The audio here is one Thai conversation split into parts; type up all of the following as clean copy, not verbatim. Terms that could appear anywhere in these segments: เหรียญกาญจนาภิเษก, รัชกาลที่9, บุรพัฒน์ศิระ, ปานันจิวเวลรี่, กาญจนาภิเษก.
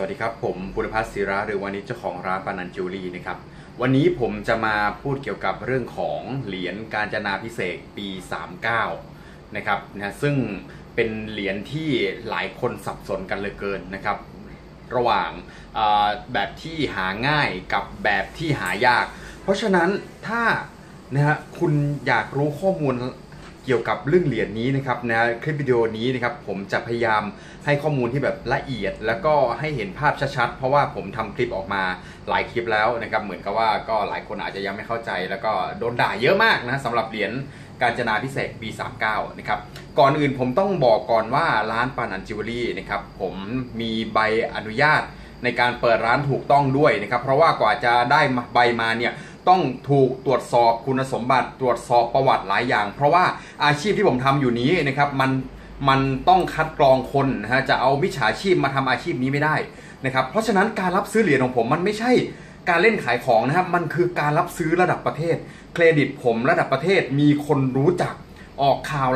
สวัสดีครับผมบุรพัฒน์ศิระหรือวันนี้เจ้าของร้านปานันจิวเวลรี่นะครับวันนี้ผมจะมาพูดเกี่ยวกับเรื่องของเหรียญกาญจนาภิเษกปี39นะครับนะซึ่งเป็นเหรียญที่หลายคนสับสนกันเหลือเกินนะครับระหว่างแบบที่หาง่ายกับแบบที่หายากเพราะฉะนั้นถ้านะฮะคุณอยากรู้ข้อมูลเกี่ยวกับเรื่องเหรียญนี้นะครับนะคลิปวิดีโอนี้นะครับผมจะพยายามให้ข้อมูลที่แบบละเอียดแล้วก็ให้เห็นภาพชัดๆเพราะว่าผมทำคลิปออกมาหลายคลิปแล้วนะครับเหมือนกับว่าก็หลายคนอาจจะยังไม่เข้าใจแล้วก็โดนด่าเยอะมากนะสำหรับเหรียญกาญจนาภิเษกปี39นะครับก่อนอื่นผมต้องบอกก่อนว่าร้านปานันจิวเวลรี่นะครับผมมีใบอนุญาตในการเปิดร้านถูกต้องด้วยนะครับเพราะว่ากว่าจะได้ใบมาเนี่ยต้องถูกตรวจสอบคุณสมบัติตรวจสอบประวัติหลายอย่างเพราะว่าอาชีพที่ผมทำอยู่นี้นะครับมันต้องคัดกรองคนนะฮะจะเอามิจฉาชีพมาทำอาชีพนี้ไม่ได้นะครับเพราะฉะนั้นการรับซื้อเหรียญของผมมันไม่ใช่การเล่นขายของนะครับมันคือการรับซื้อระดับประเทศเครดิตผมระดับประเทศมีคนรู้จักออกข่าว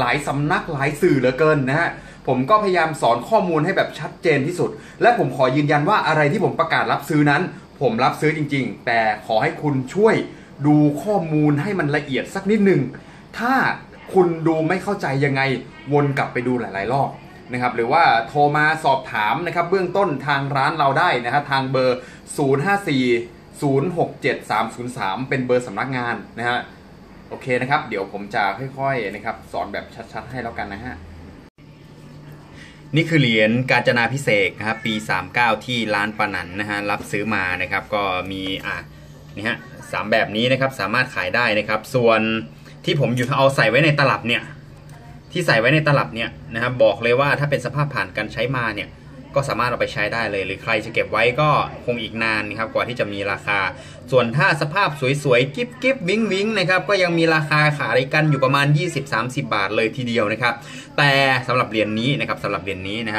หลายสำนักหลายสื่อเหลือเกินนะฮะผมก็พยายามสอนข้อมูลให้แบบชัดเจนที่สุดและผมขอยืนยันว่าอะไรที่ผมประกาศรับซื้อนั้นผมรับซื้อจริงๆแต่ขอให้คุณช่วยดูข้อมูลให้มันละเอียดสักนิดนึงถ้าคุณดูไม่เข้าใจยังไงวนกลับไปดูหลายๆรอบนะครับหรือว่าโทรมาสอบถามนะครับเบื้องต้นทางร้านเราได้นะครับทางเบอร์054-067-303เป็นเบอร์สำนักงานนะฮะโอเคนะครับเดี๋ยวผมจะค่อยๆนะครับสอนแบบชัดๆให้แล้วกันนะฮะนี่คือเหรียญกาญจนาภิเษกนะครับปี39ที่ร้านปานันนะฮะรับซื้อมานะครับก็มีนี่ฮะ3แบบนี้นะครับสามารถขายได้นะครับส่วนที่ผมอยู่เอาใส่ไว้ในตลับเนี่ยที่ใส่ไว้ในตลับเนี่ยนะครับบอกเลยว่าถ้าเป็นสภาพผ่านการใช้มาเนี่ยก็สามารถเอาไปใช้ได้เลยหรือใครจะเก็บไว้ก็คงอีกนานนะครับกว่าที่จะมีราคาส่วนถ้าสภาพสวยๆกิ๊บวิ้งนะครับก็ยังมีราคาขายกันอยู่ประมาณ 20-30 บาทเลยทีเดียวนะครับแต่สำหรับเหรียญนี้นะครับสำหรับเหรียญนี้นะ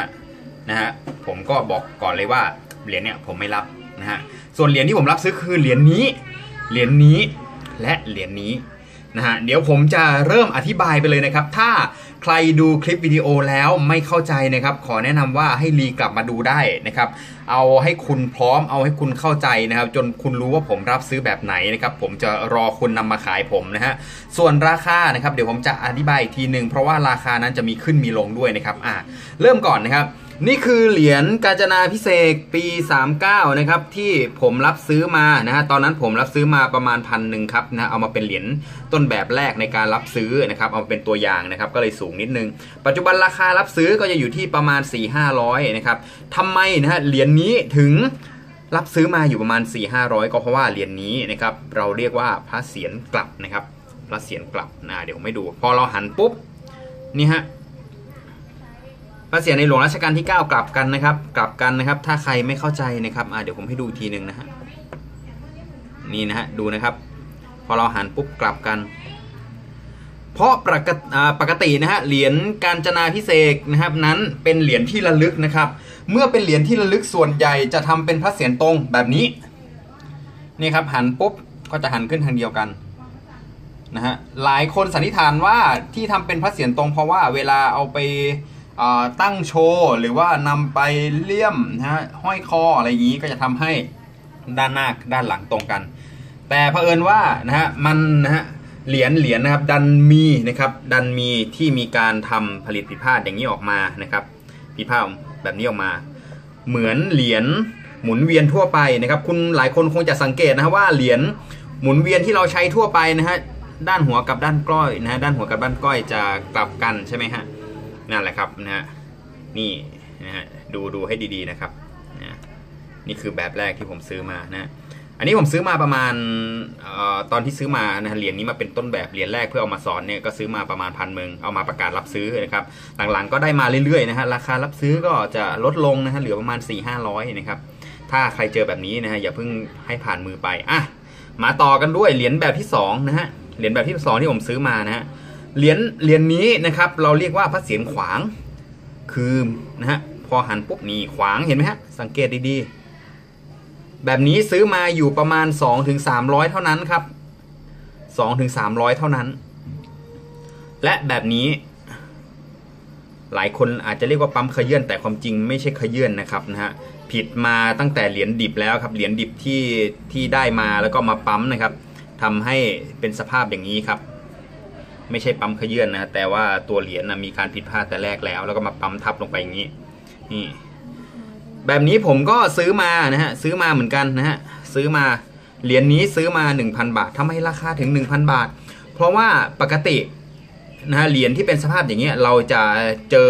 ฮะผมก็บอกก่อนเลยว่าเหรียญเนี่ยผมไม่รับนะฮะส่วนเหรียญที่ผมรับซื้อคือเหรียญนี้และเหรียญนี้นะฮะเดี๋ยวผมจะเริ่มอธิบายไปเลยนะครับถ้าใครดูคลิปวิดีโอแล้วไม่เข้าใจนะครับขอแนะนำว่าให้รีกลับมาดูได้นะครับเอาให้คุณพร้อมเอาให้คุณเข้าใจนะครับจนคุณรู้ว่าผมรับซื้อแบบไหนนะครับผมจะรอคุณนำมาขายผมนะฮะส่วนราคานะครับเดี๋ยวผมจะอธิบายอีกทีหนึ่งเพราะว่าราคานั้นจะมีขึ้นมีลงด้วยนะครับเริ่มก่อนนะครับนี่คือเหรียญกาญจนาภิเษกปี39นะครับที่ผมรับซื้อมานะฮะตอนนั้นผมรับซื้อมาประมาณ1,000ครับนะเอามาเป็นเหรียญต้นแบบแรกในการรับซื้อนะครับเอาเป็นตัวอย่างนะครับก็เลยสูงนิดนึงปัจจุบันราคารับซื้อก็จะอยู่ที่ประมาณ 4-500 นะครับทำไมนะฮะเหรียญนี้ถึงรับซื้อมาอยู่ประมาณ 4-500 ก็เพราะว่าเหรียญนี้นะครับเราเรียกว่าพระเศียรกลับนะครับพระเศียรกลับเดี๋ยวผมให้ดูพอเราหันปุ๊บนี่ฮะพระเศียรในหลวงรัชกาลที่9กลับกันนะครับถ้าใครไม่เข้าใจนะครับเดี๋ยวผมให้ดูทีหนึ่งนะฮะนี่นะฮะดูนะครับพอเราหันปุ๊บกลับกันเพราะปกตินะฮะเหรียญกาญจนาภิเษกนะครับนั้นเป็นเหรียญที่ระลึกนะครับเมื่อเป็นเหรียญที่ระลึกส่วนใหญ่จะทำเป็นพระเศียรตรงแบบนี้นี่ครับหันปุ๊บก็จะหันขึ้นทางเดียวกันนะฮะหลายคนสันนิษฐานว่าที่ทำเป็นพระเศียรตรงเพราะว่าเวลาเอาไปตั้งโชว์หรือว่านำไปเลี่ยมนะฮะห้อยคออะไรอย่างนี้ก็จะทำให้ด้านหน้าด้านหลังตรงกันแต่เผอิญว่านะฮะเหรียญนะครับดันมีที่มีการทำผลิตผิดพลาดอย่างนี้ออกมานะครับผิดพลาดแบบนี้ออกมาเหมือนเหรียญหมุนเวียนทั่วไปนะครับคุณหลายคนคงจะสังเกตนะฮะว่าเหรียญหมุนเวียนที่เราใช้ทั่วไปนะฮะด้านหัวกับด้านก้อยนะฮะด้านหัวกับด้านก้อยจะกลับกันใช่ไหมฮะนั่นแหละครับนะฮะนี่นะฮะดูให้ดีๆนะครับนี่คือแบบแรกที่ผมซื้อมานะอันนี้ผมซื้อมาประมาณตอนที่ซื้อมานะเหรียญนี้มาเป็นต้นแบบเหรียญแรกเพื่อเอามาสอนเนี่ยก็ซื้อมาประมาณ1,000เอามาประกาศรับซื้อนะครับหลังๆก็ได้มาเรื่อยๆนะฮะราคารับซื้อก็จะลดลงนะฮะเหลือประมาณ 4-500 นะครับถ้าใครเจอแบบนี้นะฮะอย่าเพิ่งให้ผ่านมือไปมาต่อกันด้วยเหรียญแบบที่2นะฮะเหรียญแบบที่2ที่ผมซื้อมานะฮะเหรียญนี้นะครับเราเรียกว่าพระเศียรขวางคือนะฮะพอหันปุ๊บนี่ขวางเห็นไหมฮะสังเกตดีๆแบบนี้ซื้อมาอยู่ประมาณ 2-300 เท่านั้นครับ 2-300 เท่านั้นและแบบนี้ หลายคนอาจจะเรียกว่าปั๊มขยื่นแต่ความจริงไม่ใช่ขยื่นนะครับนะฮะผิดมาตั้งแต่เหรียญดิบแล้วครับเหรียญดิบที่ได้มาแล้วก็มาปั๊มนะครับทำให้เป็นสภาพอย่างนี้ครับไม่ใช่ปั๊มขยื่นนะแต่ว่าตัวเหรียญนะมีการผิดพลาดแต่แรกแล้วแล้วก็มาปั๊มทับลงไปอย่างนี้นี่แบบนี้ผมก็ซื้อมานะฮะซื้อมาเหมือนกันนะฮะซื้อมาเหรียญนี้ซื้อมา 1,000 บาททำไมราคาถึง 1,000 บาทเพราะว่าปกตินะฮะเหรียญที่เป็นสภาพอย่างเงี้ยเราจะเจอ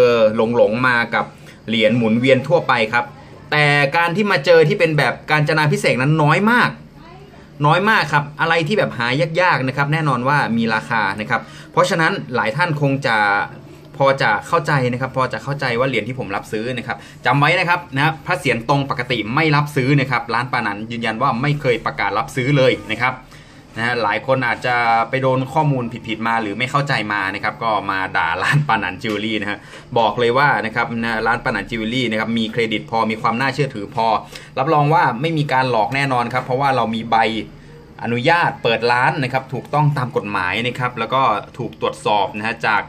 หลงมากับเหรียญหมุนเวียนทั่วไปครับแต่การที่มาเจอที่เป็นแบบกาญจนาภิเษกนั้นน้อยมากครับอะไรที่แบบหายากๆนะครับแน่นอนว่ามีราคานะครับเพราะฉะนั้นหลายท่านคงจะพอจะเข้าใจนะครับพอจะเข้าใจว่าเหรียญที่ผมรับซื้อนะครับจำไว้นะครับนะพระเศียรตรงปกติไม่รับซื้อนะครับร้านปานันยืนยันว่าไม่เคยประกาศรับซื้อเลยนะครับนะหลายคนอาจจะไปโดนข้อมูลผิดมาหรือไม่เข้าใจมานะครับก็มาด่าร้านปานันจิวเวลรี่นะฮะบอกเลยว่านะครับนะร้านปานันจิวเวลรี่นะครับมีเครดิตพอมีความน่าเชื่อถือพอรับรองว่าไม่มีการหลอกแน่นอนครับเพราะว่าเรามีใบอนุญาตเปิดร้านนะครับถูกต้องตามกฎหมายนะครับแล้วก็ถูกตรวจสอบนะฮะจาก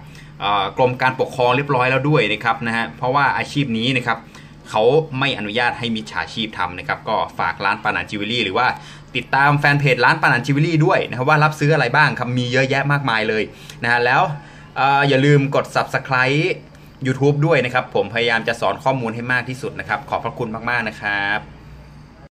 กรมการปกครองเรียบร้อยแล้วด้วยนะครับนะฮะเพราะว่าอาชีพนี้นะครับเขาไม่อนุญาตให้มิจฉาชีพทำนะครับก็ฝากร้านปานันจิวเวลรี่หรือว่าติดตามแฟนเพจร้านปานันจิวเวลรี่ด้วยนะครับว่ารับซื้ออะไรบ้างครับมีเยอะแยะมากมายเลยนะฮะแล้วอย่าลืมกด Subscribe YouTube ด้วยนะครับผมพยายามจะสอนข้อมูลให้มากที่สุดนะครับขอบพระคุณมากๆนะครับ